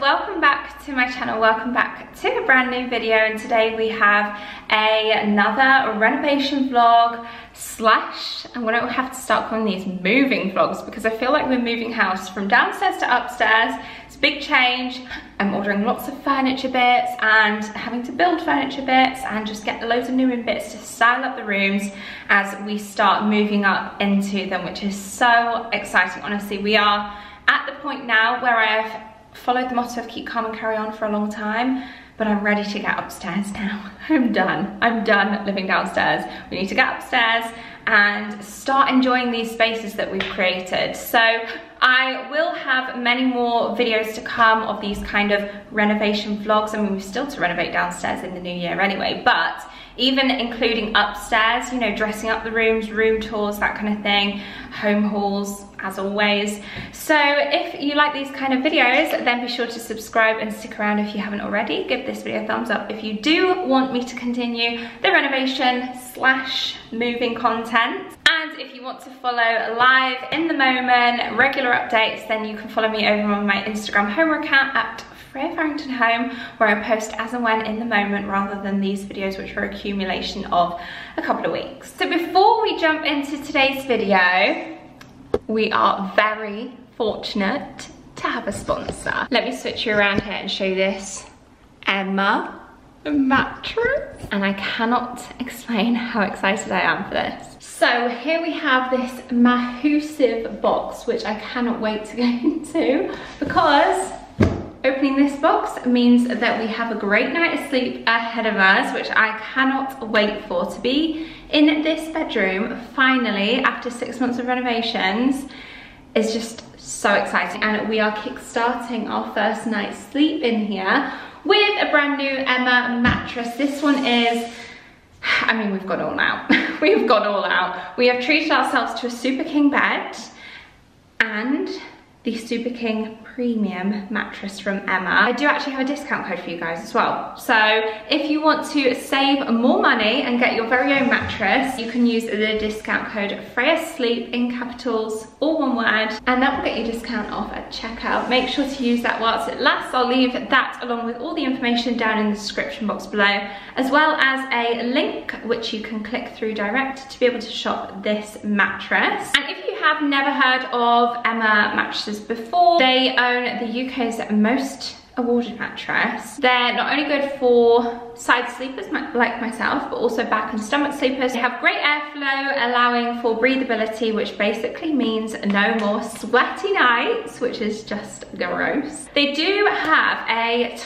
welcome back to my channel, welcome back to a brand new video, and today we have another renovation vlog slash, I'm going to have to start calling these moving vlogs because I feel like we're moving house from downstairs to upstairs. It's a big change. I'm ordering lots of furniture bits and having to build furniture bits and just get loads of new in bits to style up the rooms as we start moving up into them, which is so exciting. Honestly, we are at the point now where I've followed the motto of keep calm and carry on for a long time, but I'm ready to get upstairs now. I'm done living downstairs. We need to get upstairs and start enjoying these spaces that we've created. So I will have many more videos to come of these kind of renovation vlogs. I mean, we're still to renovate downstairs in the new year anyway, but even including upstairs, you know, dressing up the rooms, room tours, that kind of thing, home hauls, as always. So if you like these kind of videos, then be sure to subscribe and stick around if you haven't already. Give this video a thumbs up if you do want me to continue the renovation slash moving content. And if you want to follow live in the moment, regular updates, then you can follow me over on my Instagram home account at Freya Farrington Home, where I post as and when in the moment rather than these videos which are accumulation of a couple of weeks. So before we jump into today's video, we are very fortunate to have a sponsor. Let me switch you around here and show you this Emma mattress, and I cannot explain how excited I am for this. So here we have this massive box, which I cannot wait to go into, because opening this box means that we have a great night of sleep ahead of us, which I cannot wait for. To be in this bedroom finally after 6 months of renovations is just so exciting, and we are kickstarting our first night's sleep in here with a brand new Emma mattress. This one is, I mean, we've gone all out. We've gone all out. We have treated ourselves to a Super King bed and the Super King premium mattress from Emma. I do actually have a discount code for you guys as well. So if you want to save more money and get your very own mattress, you can use the discount code FREYASLEEP in capitals, all one word, and that will get you discount off at checkout. Make sure to use that whilst it lasts. I'll leave that along with all the information down in the description box below, as well as a link which you can click through direct to be able to shop this mattress. And if you have never heard of Emma mattresses before, they own the UK's most awarded mattress. They're not only good for side sleepers like myself, but also back and stomach sleepers. They have great airflow, allowing for breathability, which basically means no more sweaty nights, which is just gross. They do have a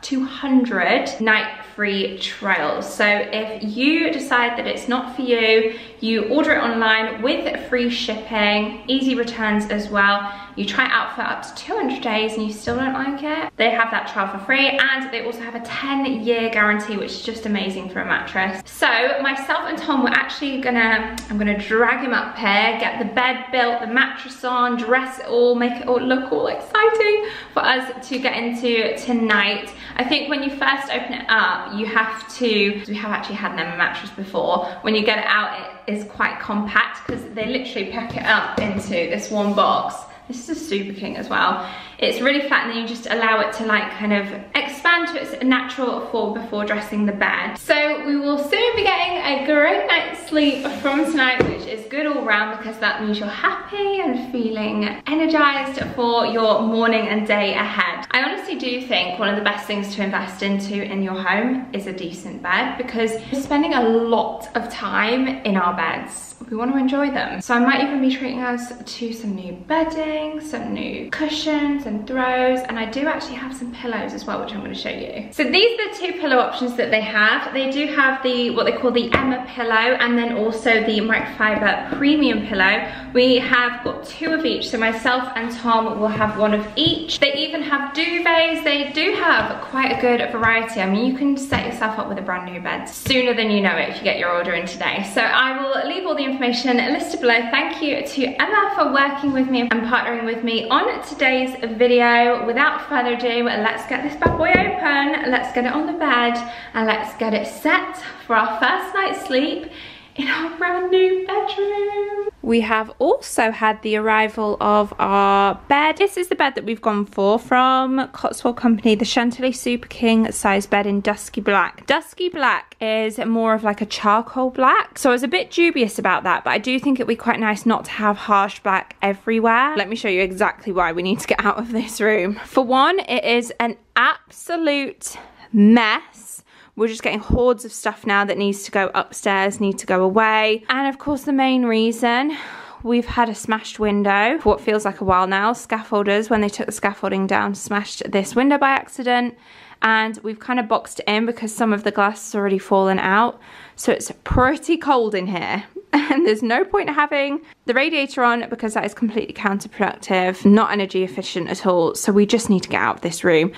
200 night free trial. So if you decide that it's not for you, you order it online with free shipping, easy returns as well. You try it out for up to 200 days and you still don't like it, they have that trial for free, and they also have a 10-year guarantee, which is just amazing for a mattress. So myself and Tom were actually gonna, I'm gonna drag him up here, get the bed built, the mattress on, dress it all, make it all look all exciting for us to get into tonight. I think when you first open it up, you have to, we have actually had an Emma mattress before, when you get it out, it is quite compact because they literally pack it up into this one box. This is a Super King as well. It's really flat, and then you just allow it to like kind of expand to its natural form before dressing the bed. So we will soon be getting a great night's sleep from tonight, which is good all round because that means you're happy and feeling energized for your morning and day ahead. I honestly do think one of the best things to invest into in your home is a decent bed, because we're spending a lot of time in our beds. We want to enjoy them. So I might even be treating us to some new bedding, some new cushions and throws, and I do actually have some pillows as well, which I'm going to show you. So these are the two pillow options that they have. They do have the, what they call the Emma pillow, and then also the microfiber premium pillow. We have got two of each, so myself and Tom will have one of each. They even have duvets. They do have quite a good variety. I mean, you can set yourself up with a brand new bed sooner than you know it if you get your order in today. So I will leave all the information listed below. Thank you to Emma for working with me and partnering with me on today's video. Without further ado, let's get this bad boy open, let's get it on the bed, and let's get it set for our first night's sleep in our brand new bedroom. We have also had the arrival of our bed. This is the bed that we've gone for from Cotswold Company, the Chantilly Super King size bed in Dusky Black. Dusky Black is more of like a charcoal black, so I was a bit dubious about that, but I do think it'd be quite nice not to have harsh black everywhere. Let me show you exactly why we need to get out of this room. For one, it is an absolute mess. We're just getting hordes of stuff now that needs to go upstairs, need to go away. And of course the main reason, we've had a smashed window for what feels like a while now. Scaffolders, when they took the scaffolding down, smashed this window by accident. And we've kind of boxed it in because some of the glass has already fallen out. So it's pretty cold in here. And there's no point having the radiator on because that is completely counterproductive, not energy efficient at all. So we just need to get out of this room.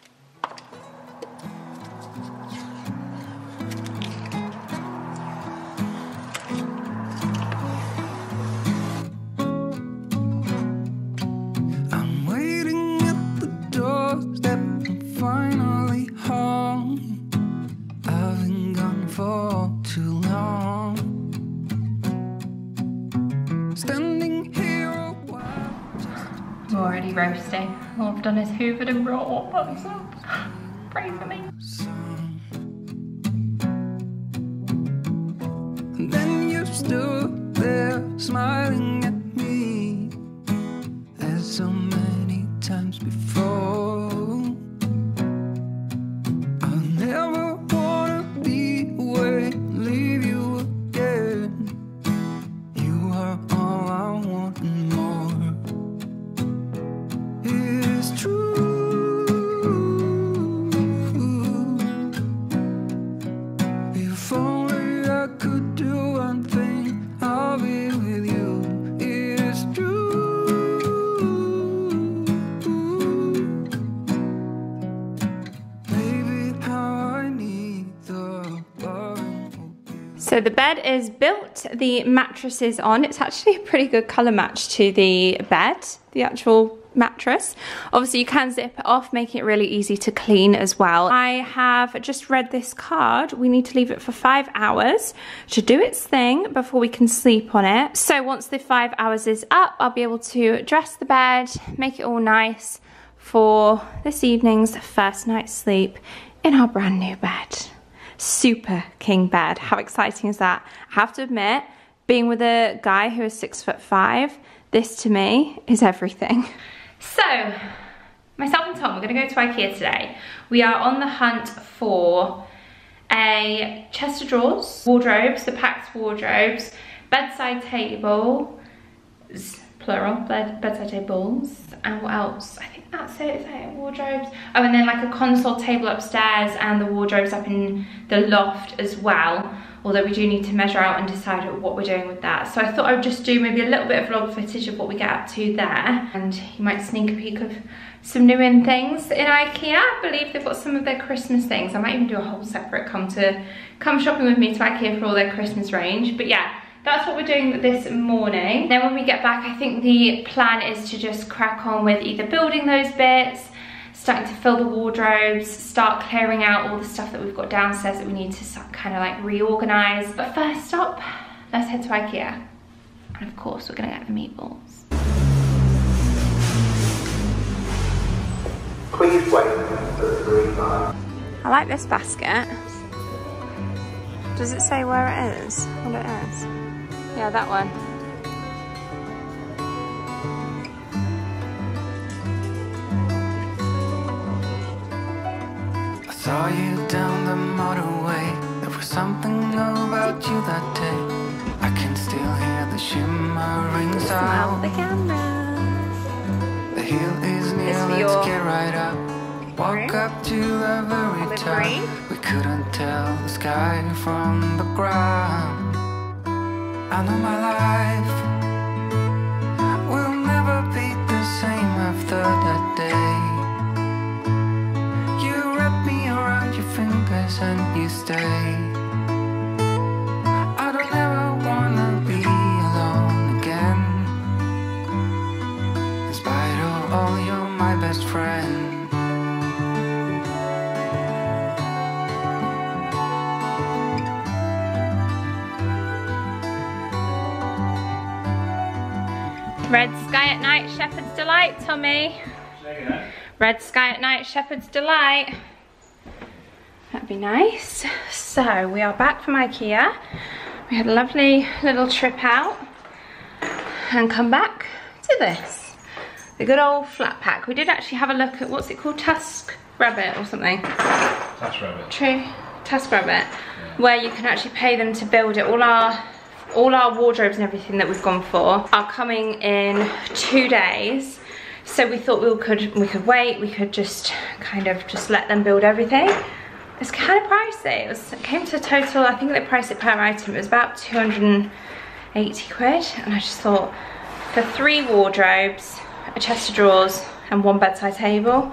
Roasting. All I've done is hoovered and brought all bugs up. Pray for me. And then you stood there smiling at me as so many times before. I'll never want to be away, leave you again. You are all I want and more. So the bed is built, the mattress is on. It's actually a pretty good colour match to the bed, the actual mattress. Obviously you can zip it off, making it really easy to clean as well. I have just read this card. We need to leave it for 5 hours to do its thing before we can sleep on it. So once the 5 hours is up, I'll be able to dress the bed, make it all nice for this evening's first night's sleep in our brand new bed. Super king bed. How exciting is that? I have to admit, being with a guy who is 6'5", this to me is everything. So, myself and Tom, we're gonna go to IKEA today. We are on the hunt for a chest of drawers, wardrobes, the packed wardrobes, bedside tables, plural, bedside tables, and what else? I think that's it, is that wardrobes? Oh, and then like a console table upstairs and the wardrobes up in the loft as well, although we do need to measure out and decide what we're doing with that. So I thought I would just do maybe a little bit of vlog footage of what we get up to there, and you might sneak a peek of some new in things in IKEA. I believe they've got some of their Christmas things. I might even do a whole separate come shopping with me to IKEA for all their Christmas range, but yeah. That's what we're doing this morning. Then when we get back, I think the plan is to just crack on with either building those bits, starting to fill the wardrobes, start clearing out all the stuff that we've got downstairs that we need to start kind of like reorganize. But first up, let's head to IKEA. And of course, we're gonna get the meatballs. Please wait for 3 months. I like this basket. Does it say where it is? What it is? Yeah, that one. I saw you down the motorway. There was something about you that day. I can still hear the shimmering sound. The camera. The hill is near. Let's get right up. Walk up to the very top. We couldn't tell the sky from the ground. I know my life will never be the same after that day. You wrap me around your fingers and you stay. I don't ever wanna be alone again. In spite of all, you're my best friend. Red sky at night, shepherd's delight, Tommy. Red sky at night, shepherd's delight. That'd be nice. So we are back from IKEA. We had a lovely little trip out and come back to this. The good old flat pack. We did actually have a look at, what's it called? Tusk Rabbit or something. Tusk Rabbit. True. Tusk Rabbit. Yeah. Where you can actually pay them to build it. All our wardrobes and everything that we've gone for are coming in 2 days. So we thought we could wait, we could just kind of just let them build everything. It's kind of pricey. It came to a total, I think they priced it per item, it was about 280 quid. And I just thought, for 3 wardrobes, a chest of drawers and 1 bedside table,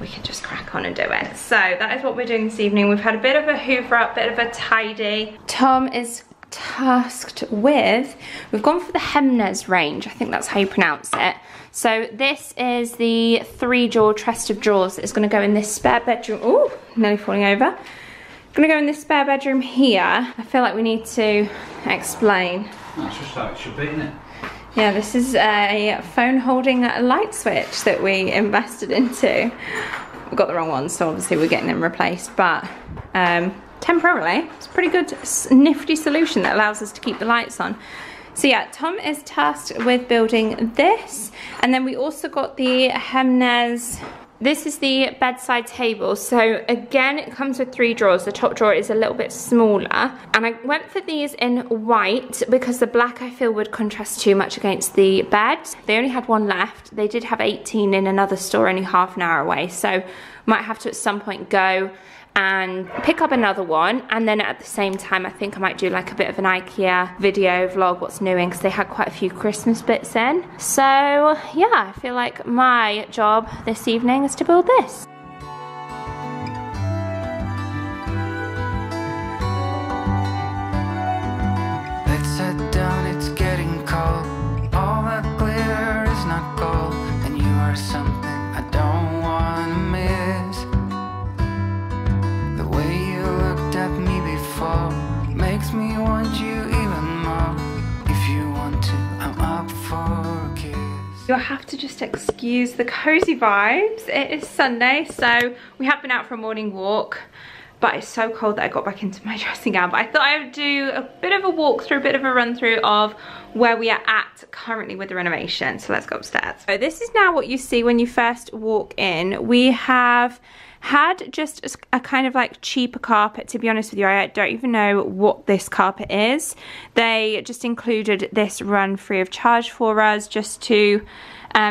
we could just crack on and do it. So that is what we're doing this evening. We've had a bit of a hoover up, bit of a tidy. Tom is tasked with, we've gone for the Hemnes range, I think that's how you pronounce it. So this is the 3-drawer chest of drawers that is going to go in this spare bedroom. Oh, nearly falling over. Going to go in this spare bedroom here. I feel like we need to explain. That's just how it should be, isn't it? Yeah, this is a phone holding light switch that we invested into. We got the wrong one, so obviously we're getting them replaced, but temporarily, it's a pretty good nifty solution that allows us to keep the lights on. So yeah, Tom is tasked with building this. And then we also got the Hemnes. This is the bedside table. So again, it comes with 3 drawers. The top drawer is a little bit smaller. And I went for these in white because the black I feel would contrast too much against the bed. They only had 1 left. They did have 18 in another store only half an hour away. So might have to at some point go and pick up another one, and then at the same time I think I might do like a bit of an IKEA video vlog, what's new in, because they had quite a few Christmas bits in. So yeah, I feel like my job this evening is to build this. Let's sit down, it's getting cold. All that glitter is not gold, and you are something I don't want to miss. Makes me want you even more. If you want to, I'm up for a kiss. You'll have to just excuse the cozy vibes. It is Sunday, so we have been out for a morning walk, but it's so cold that I got back into my dressing gown. But I thought I would do a bit of a walkthrough, a bit of a run through of where we are at currently with the renovation. So let's go upstairs. So this is now what you see when you first walk in. We have had just a kind of like cheaper carpet, to be honest with you. I don't even know what this carpet is. They just included this run free of charge for us, just to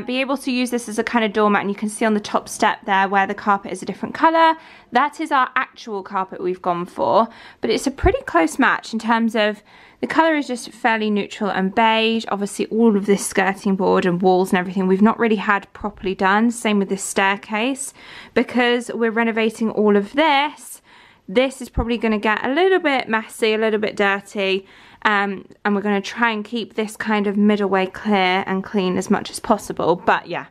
be able to use this as a kind of doormat. And you can see on the top step there where the carpet is a different color. That is our actual carpet we've gone for, but it's a pretty close match in terms of the color is just fairly neutral and beige. Obviously all of this skirting board and walls and everything we've not really had properly done. Same with this staircase, because we're renovating all of this. This is probably going to get a little bit messy, a little bit dirty, and we're going to try and keep this kind of middle way clear and clean as much as possible. But yeah,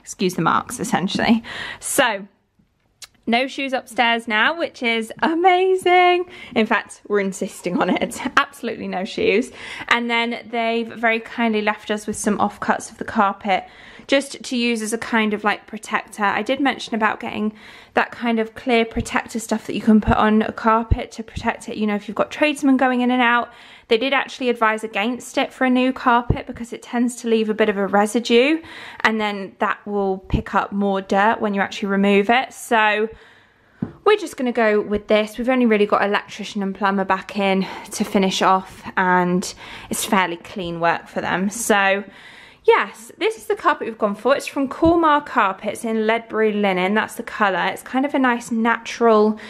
excuse the marks essentially. So no shoes upstairs now, which is amazing. In fact, we're insisting on it. Absolutely no shoes. And then they've very kindly left us with some offcuts of the carpet just to use as a kind of like protector. I did mention about getting that kind of clear protector stuff that you can put on a carpet to protect it. You know, if you've got tradesmen going in and out. They did actually advise against it for a new carpet because it tends to leave a bit of a residue, and then that will pick up more dirt when you actually remove it. So we're just going to go with this. We've only really got electrician and plumber back in to finish off, and it's fairly clean work for them. So yes, this is the carpet we've gone for. It's from Cormar Carpets in Ledbury Linen. That's the colour. It's kind of a nice natural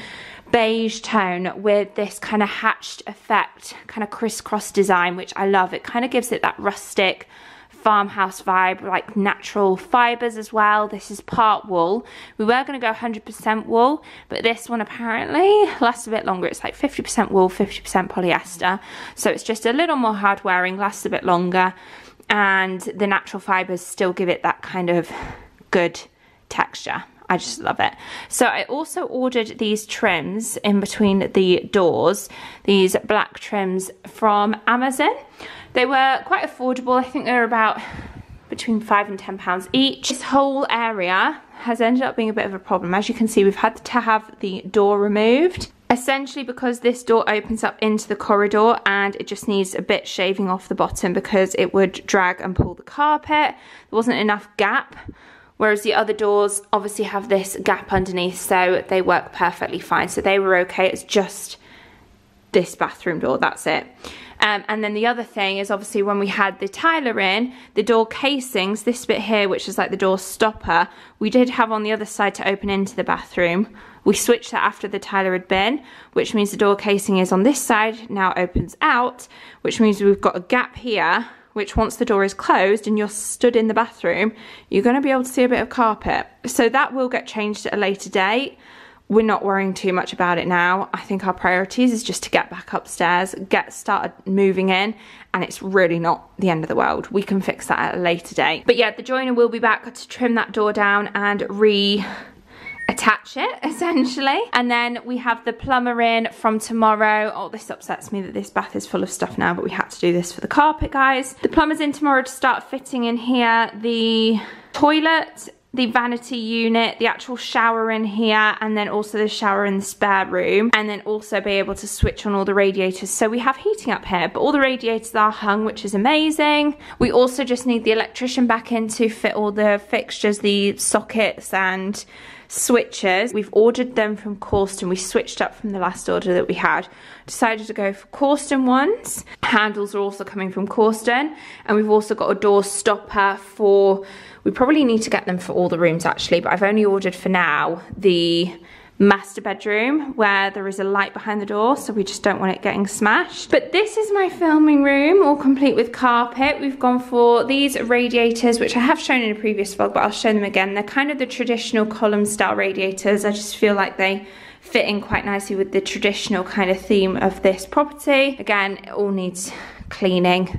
beige tone with this kind of hatched effect, kind of crisscross design, which I love. It kind of gives it that rustic farmhouse vibe, like natural fibres as well. This is part wool. We were going to go 100% wool, but this one apparently lasts a bit longer. It's like 50% wool, 50% polyester. So it's just a little more hard wearing, lasts a bit longer, and the natural fibres still give it that kind of good texture. I just love it. So I also ordered these trims in between the doors, these black trims from Amazon. They were quite affordable. I think they were about between £5 and £10 each. This whole area has ended up being a bit of a problem. As you can see, we've had to have the door removed, essentially because this door opens up into the corridor and it just needs a bit shaving off the bottom because it would drag and pull the carpet. There wasn't enough gap, whereas the other doors obviously have this gap underneath, so they work perfectly fine. So they were okay, it's just this bathroom door, that's it. And then the other thing is obviously when we had the tiler in, the door casings, this bit here, which is like the door stopper, we did have on the other side to open into the bathroom. We switched that after the tiler had been, which means the door casing is on this side, now opens out, which means we've got a gap here, which once the door is closed and you're stood in the bathroom, you're going to be able to see a bit of carpet. So that will get changed at a later date. We're not worrying too much about it now. I think our priorities is just to get back upstairs, get started moving in, and it's really not the end of the world. We can fix that at a later date. But yeah, the joiner will be back to trim that door down and attach it, essentially. And then we have the plumber in from tomorrow. Oh, this upsets me that this bath is full of stuff now, but we had to do this for the carpet, guys. The plumber's in tomorrow to start fitting in here the toilet, the vanity unit, the actual shower in here, and then also the shower in the spare room, and then also be able to switch on all the radiators. So we have heating up here, but all the radiators are hung, which is amazing. We also just need the electrician back in to fit all the fixtures, the sockets and switches. We've ordered them from Causton. We switched up from the last order that we had. Decided to go for Causton ones. Handles are also coming from Causton, and we've also got a door stopper for, we probably need to get them for all the rooms actually, but I've only ordered for now the master bedroom where there is a light behind the door, so we just don't want it getting smashed. But this is my filming room, all complete with carpet. We've gone for these radiators, which I have shown in a previous vlog, but I'll show them again. They're kind of the traditional column style radiators. I just feel like they fit in quite nicely with the traditional kind of theme of this property. Again, it all needs cleaning.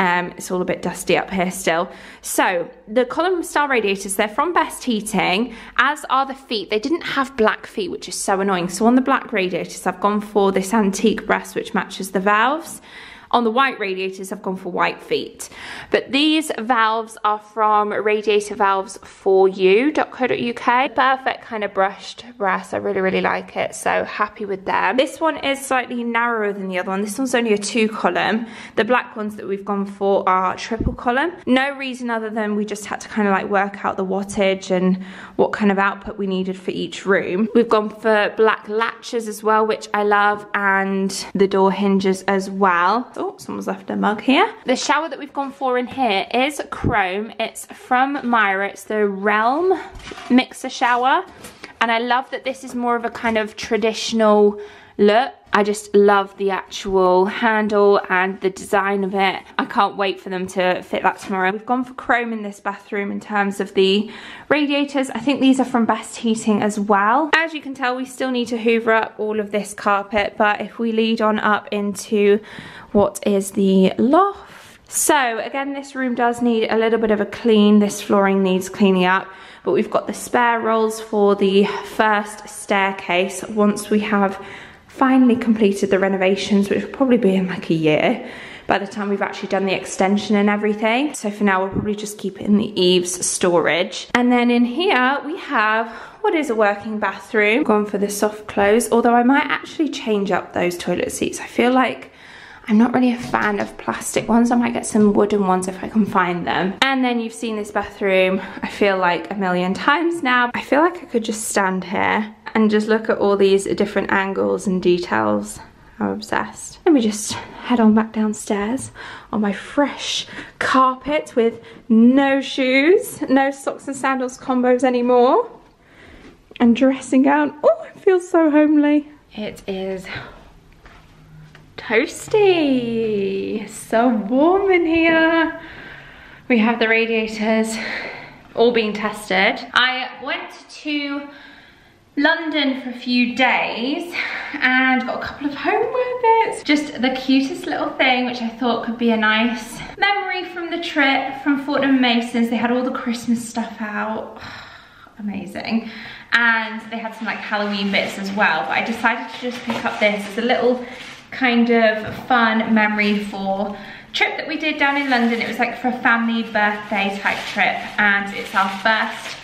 It's all a bit dusty up here still. So the column style radiators, they're from Best Heating, as are the feet. They didn't have black feet, which is so annoying. So on the black radiators, I've gone for this antique brass, which matches the valves. On the white radiators, I've gone for white feet. But these valves are from RadiatorValves4U.co.uk. Perfect kind of brushed brass. I really, really like it. So happy with them. This one is slightly narrower than the other one. This one's only a 2 column. The black ones that we've gone for are 3 column. No reason other than we just had to kind of like work out the wattage and what kind of output we needed for each room. We've gone for black latches as well, which I love, and the door hinges as well. Oh, someone's left a mug here. The shower that we've gone for in here is chrome. It's from Myra. It's the Realm mixer shower. And I love that this is more of a kind of traditional look. I just love the actual handle and the design of it. I can't wait for them to fit that tomorrow. We've gone for chrome in this bathroom in terms of the radiators. I think these are from Best Heating as well. As you can tell, we still need to hoover up all of this carpet, but if we lead on up into what is the loft. So again, this room does need a little bit of a clean. This flooring needs cleaning up, but we've got the spare rolls for the first staircase once we have finally completed the renovations, which will probably be in like a year by the time we've actually done the extension and everything. So for now, we'll probably just keep it in the eaves storage. And then in here we have what is a working bathroom. Gone for the soft close, although I might actually change up those toilet seats. I feel like I'm not really a fan of plastic ones. I might get some wooden ones if I can find them. And then you've seen this bathroom, I feel like a million times now. I feel like I could just stand here and just look at all these different angles and details. I'm obsessed. Let me just head on back downstairs on my fresh carpet with no shoes, no socks and sandals combos anymore, and dressing gown. Oh, I feel so homely. It is toasty, so warm in here. We have the radiators all being tested. I went to London for a few days and got a couple of homework bits. Just the cutest little thing, which I thought could be a nice memory from the trip, from Fortnum and Mason's. They had all the Christmas stuff out. Amazing. And they had some like Halloween bits as well, but I decided to just pick up this as a little kind of fun memory for trip that we did down in London. It was like for a family birthday type trip, and it's our first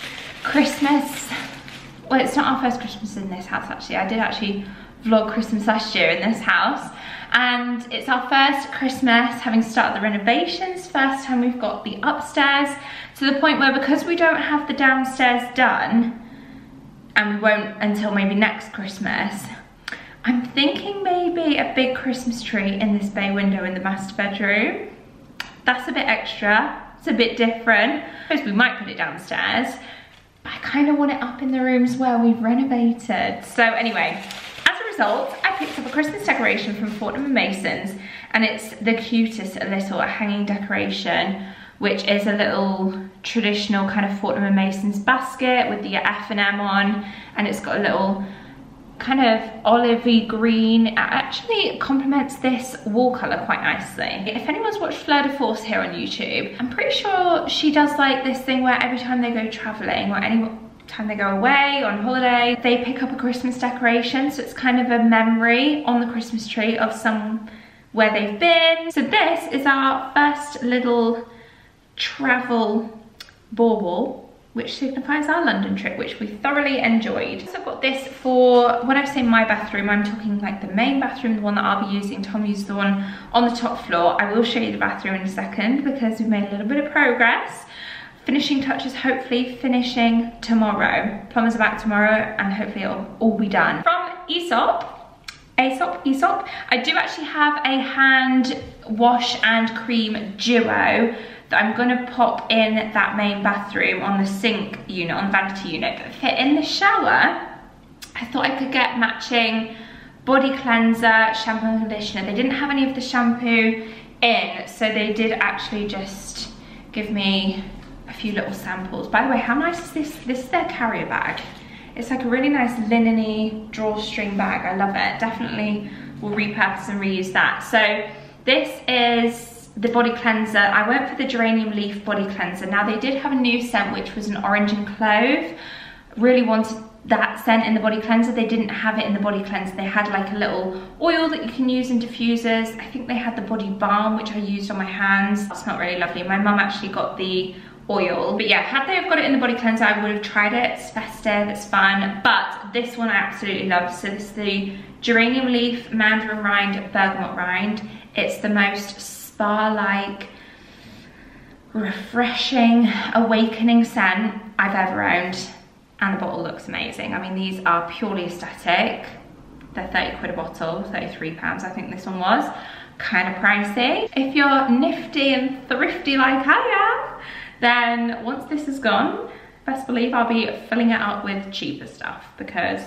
Christmas. Well, it's not our first Christmas in this house actually. I did actually vlog Christmas last year in this house, and it's our first Christmas having started the renovations. First time we've got the upstairs to the point where, because we don't have the downstairs done, and we won't until maybe next Christmas, I'm thinking maybe a big Christmas tree in this bay window in the master bedroom. That's a bit extra, it's a bit different. I suppose we might put it downstairs, but I kind of want it up in the rooms where we've renovated. So anyway, as a result, I picked up a Christmas decoration from Fortnum and Mason's, and it's the cutest little hanging decoration, which is a little traditional kind of Fortnum and Mason's basket with the F&M on, and it's got a little kind of olivey green. It actually complements this wall colour quite nicely. If anyone's watched Fleur de Force here on YouTube, I'm pretty sure she does like this thing where every time they go travelling or any time they go away on holiday, they pick up a Christmas decoration, so it's kind of a memory on the Christmas tree of somewhere they've been. So this is our first little travel bauble, which signifies our London trip, which we thoroughly enjoyed. So I've got this for, when I say my bathroom, I'm talking like the main bathroom, the one that I'll be using. Tom used the one on the top floor. I will show you the bathroom in a second because we've made a little bit of progress. Finishing touches, hopefully finishing tomorrow. Plumbers are back tomorrow and hopefully it'll all be done. From Aesop. I do actually have a hand wash and cream duo that I'm gonna pop in that main bathroom on the sink unit, on the vanity unit, but fit in the shower. I thought I could get matching body cleanser, shampoo and conditioner. They didn't have any of the shampoo in, so they did actually just give me a few little samples. By the way, how nice is this? This is their carrier bag. It's like a really nice linen-y drawstring bag. I love it. Definitely will repurpose and reuse that. So this is the body cleanser. I went for the geranium leaf body cleanser. Now they did have a new scent which was an orange and clove. Really wanted that scent in the body cleanser. They didn't have it in the body cleanser. They had like a little oil that you can use in diffusers. I think they had the body balm which I used on my hands. It smelled really lovely. My mum actually got the oil, but yeah, had they have got it in the body cleanser, I would have tried it. It's festive, it's fun, but this one I absolutely love. So this is the geranium leaf, mandarin rind, bergamot rind. It's the most spa-like, refreshing, awakening scent I've ever owned, and the bottle looks amazing. I mean, these are purely aesthetic. They're 30 quid a bottle, 33 pounds I think this one was. Kind of pricey. If you're nifty and thrifty like I am, then once this is gone, best believe I'll be filling it up with cheaper stuff, because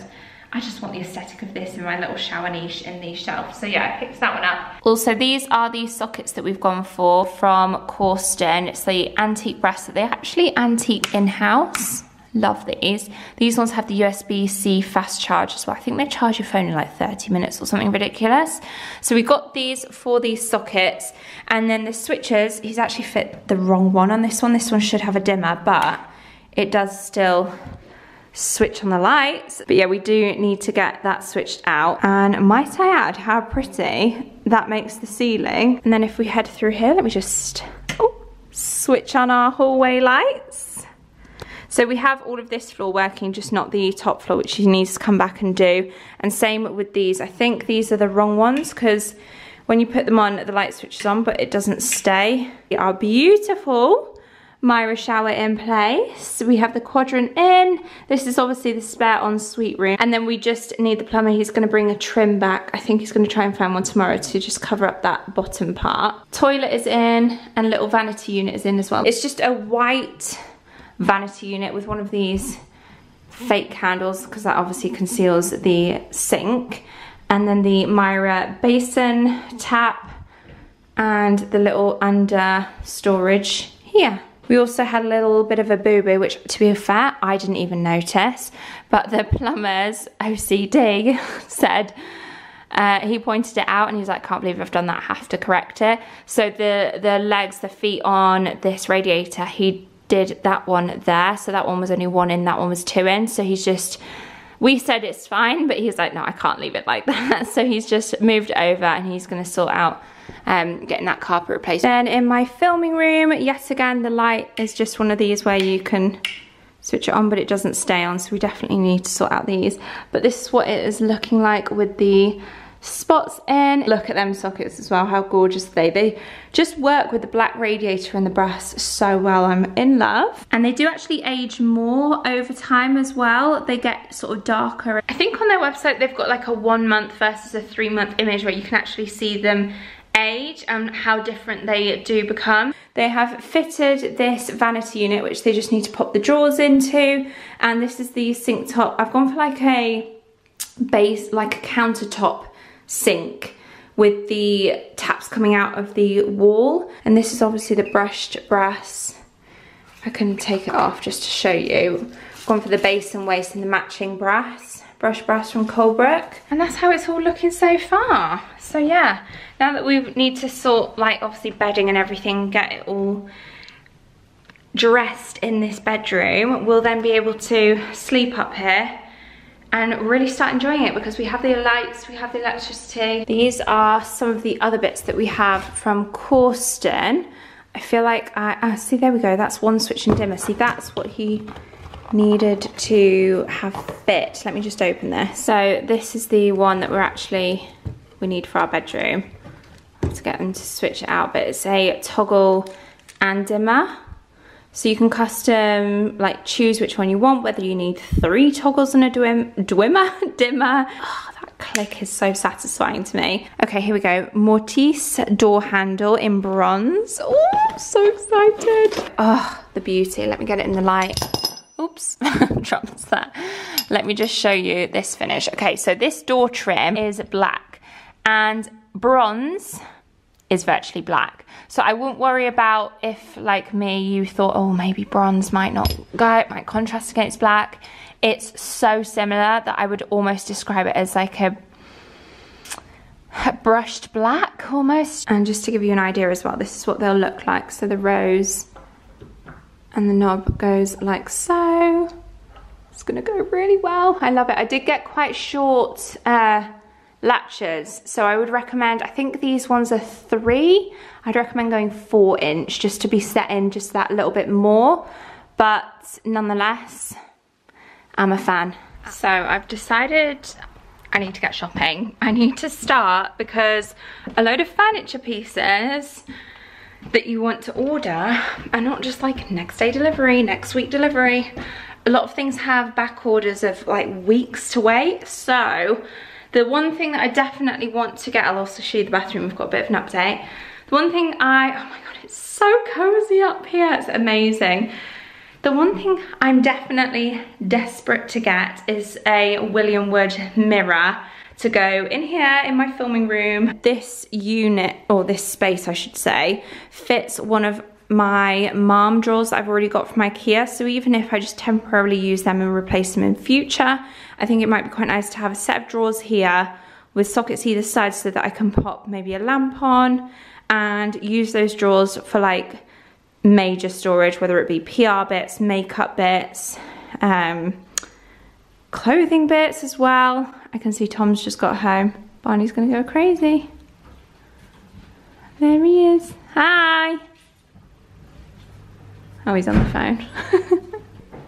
I just want the aesthetic of this in my little shower niche in these shelves. So yeah, I picked that one up. Also, these are the sockets that we've gone for from Causton. It's the antique brass that they actually antique in-house. Love these. These ones have the USB-C fast charge as well. I think they charge your phone in like 30 minutes or something ridiculous. So we got these for these sockets. And then the switches, he's actually fit the wrong one on this one. This one should have a dimmer, but it does still switch on the lights. But yeah, we do need to get that switched out. And might I add how pretty that makes the ceiling. And then if we head through here, let me just switch on our hallway lights. So we have all of this floor working, just not the top floor, which you need to come back and do. And same with these. I think these are the wrong ones because when you put them on, the light switches on, but it doesn't stay. Our beautiful Myra shower in place. We have the quadrant in. This is obviously the spare ensuite room. And then we just need the plumber. He's going to bring a trim back. I think he's going to try and find one tomorrow to just cover up that bottom part. Toilet is in, and little vanity unit is in as well. It's just a white vanity unit with one of these fake handles because that obviously conceals the sink. And then the Myra basin tap and the little under storage here. We also had a little bit of a boo-boo, which, to be fair, I didn't even notice, but the plumber's OCD said, he pointed it out and he's like, can't believe I've done that, I have to correct it. So the legs, the feet on this radiator, he did that one there, so that one was only one in, that one was two in, so he's just, we said it's fine, but he's like, no, I can't leave it like that. So he's just moved over and he's gonna sort out getting that carpet replaced. Then in my filming room, yet again, the light is just one of these where you can switch it on, but it doesn't stay on, so we definitely need to sort out these. But this is what it is looking like with the spots in. Look at them sockets as well, how gorgeous are they? They just work with the black radiator and the brass so well. I'm in love. And they do actually age more over time as well. They get sort of darker. I think on their website they've got like a 1 month versus a 3 month image where you can actually see them age and how different they do become. They have fitted this vanity unit, which they just need to pop the drawers into. And this is the sink top. I've gone for like a base, like a countertop sink with the taps coming out of the wall. And this is obviously the brushed brass. I can take it off just to show you. I've gone for the basin waist and the matching brass, brushed brass from Colebrook. And that's how it's all looking so far. So yeah, now that we need to sort like obviously bedding and everything, get it all dressed in this bedroom, we'll then be able to sleep up here and really start enjoying it, because we have the lights, we have the electricity. These are some of the other bits that we have from Causton. I feel like I see, there we go, that's one switch and dimmer. See, that's what he needed to have fit. Let me just open this. So this is the one that we need for our bedroom. I have to get them to switch it out, but it's a toggle and dimmer. So you can custom, like, choose which one you want, whether you need 3 toggles and a dimmer. Oh, that click is so satisfying to me. Okay, here we go. Mortise door handle in bronze. Oh, so excited. Oh, the beauty. Let me get it in the light. Oops, dropped that. Let me just show you this finish. Okay, so this door trim is black and bronze is virtually black. So I wouldn't worry about if, like me, you thought, oh, maybe bronze might not go, it might contrast against black. It's so similar that I would almost describe it as like a brushed black almost. And just to give you an idea as well, this is what they'll look like. So the rose and the knob goes like so. It's gonna go really well. I love it. I did get quite short latches, so I would recommend, I think these ones are 3, I'd recommend going 4 inch just to be set in just that little bit more, but nonetheless I'm a fan. So I've decided I need to get shopping. I need to start, because a load of furniture pieces that you want to order are not just like next day delivery, next week delivery. A lot of things have back orders of like weeks to wait. So the one thing that I definitely want to get, I'll also show you the bathroom, we've got a bit of an update. The one thing oh my God, it's so cozy up here, it's amazing. The one thing I'm definitely desperate to get is a William Wood mirror to go in here in my filming room. This unit, or this space I should say, fits one of my mom drawers that I've already got from IKEA, so even if I just temporarily use them and replace them in future, I think it might be quite nice to have a set of drawers here with sockets either side, so that I can pop maybe a lamp on and use those drawers for like major storage, whether it be PR bits, makeup bits, clothing bits as well. I can see Tom's just got home. Barney's gonna go crazy. There he is. Hi. Oh, he's on the phone.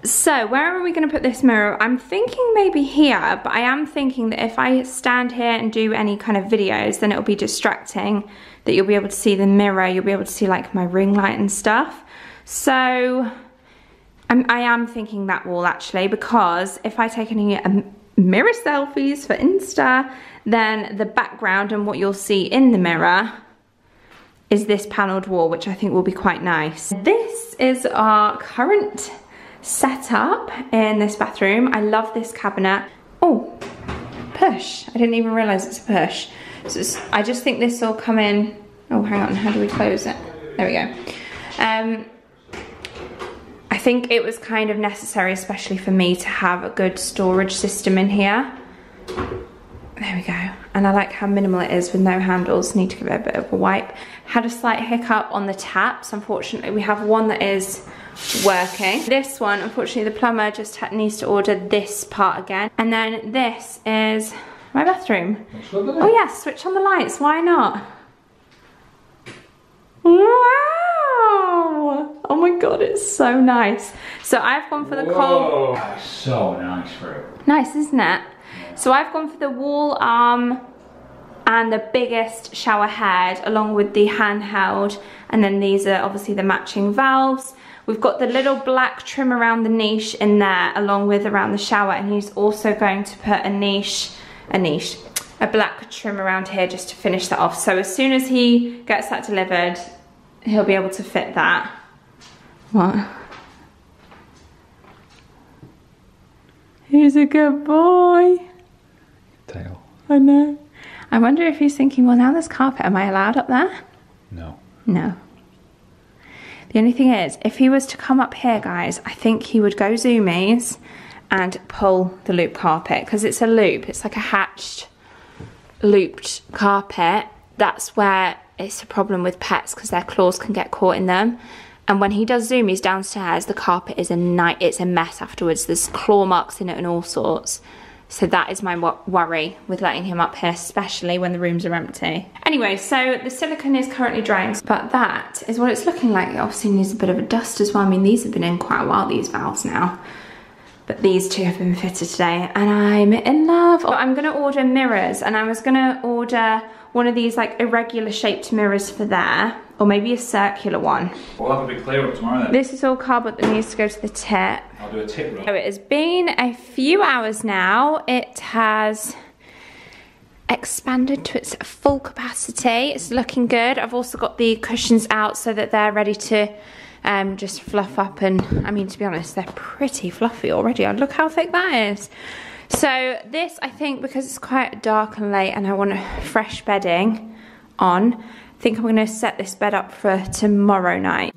So where are we gonna put this mirror? I'm thinking maybe here, but I am thinking that if I stand here and do any kind of videos, then it'll be distracting, that you'll be able to see the mirror, you'll be able to see like my ring light and stuff. So I am thinking that wall actually, because if I take any mirror selfies for Insta, then the background and what you'll see in the mirror is this panelled wall, which I think will be quite nice. This is our current setup in this bathroom. I love this cabinet. Oh, push. I didn't even realise it's a push. So I just think this will come in. Oh, hang on, how do we close it? There we go. I think it was kind of necessary, especially for me, to have a good storage system in here. There we go. And I like how minimal it is with no handles. Need to give it a bit of a wipe. Had a slight hiccup on the taps. Unfortunately, we have one that is working. This one, unfortunately, the plumber just needs to order this part again. And then this is my bathroom. Oh yeah, switch on the lights. Why not? Wow! Oh my god, it's so nice. So I've gone for the whoa, Cole. So nice, Freya. Nice, isn't it? So I've gone for the wall arm and the biggest shower head along with the handheld, and then these are obviously the matching valves. We've got the little black trim around the niche in there along with around the shower, and he's also going to put a black trim around here just to finish that off. So as soon as he gets that delivered, he'll be able to fit that. What? He's a good boy. Tail. I know. I wonder if he's thinking, well, now there's carpet, am I allowed up there? No. No. The only thing is, if he was to come up here, guys, I think he would go zoomies and pull the loop carpet, because it's a loop. It's like a hatched, looped carpet. That's where it's a problem with pets, because their claws can get caught in them. And when he does zoomies downstairs, the carpet is it's a mess afterwards. There's claw marks in it and all sorts. So that is my worry with letting him up here, especially when the rooms are empty. Anyway, so the silicone is currently drying, but that is what it's looking like. It obviously needs a bit of a dust as well. I mean, these have been in quite a while, these valves now. But these two have been fitted today, and I'm in love. Oh, I'm gonna order mirrors, and I was gonna order one of these like irregular shaped mirrors for there, or maybe a circular one. We'll have a big clear up tomorrow then. This is all cardboard that needs to go to the tip. I'll do a tip run. So it has been a few hours now. It has expanded to its full capacity. It's looking good. I've also got the cushions out so that they're ready to just fluff up, and I mean, to be honest, they're pretty fluffy already. Oh, look how thick that is. So this, I think, because it's quite dark and late and I want fresh bedding on, I think I'm going to set this bed up for tomorrow night.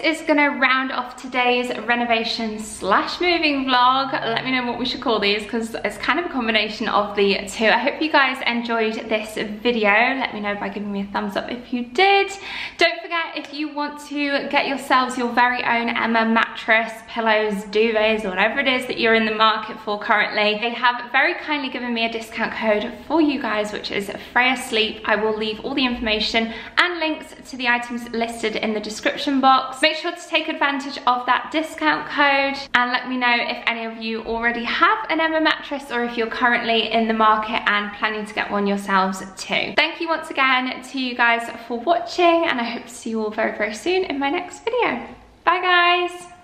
Is gonna round off today's renovation slash moving vlog. Let me know what we should call these, because it's kind of a combination of the two. I hope you guys enjoyed this video. Let me know by giving me a thumbs up if you did. Don't forget, if you want to get yourselves your very own Emma mattress, pillows, duvets, or whatever it is that you're in the market for currently, they have very kindly given me a discount code for you guys, which is Freya Sleep. I will leave all the information and links to the items listed in the description box. Make sure to take advantage of that discount code, and let me know if any of you already have an Emma mattress, or if you're currently in the market and planning to get one yourselves too. Thank you once again to you guys for watching, and I hope to see you all very, very soon in my next video. Bye guys!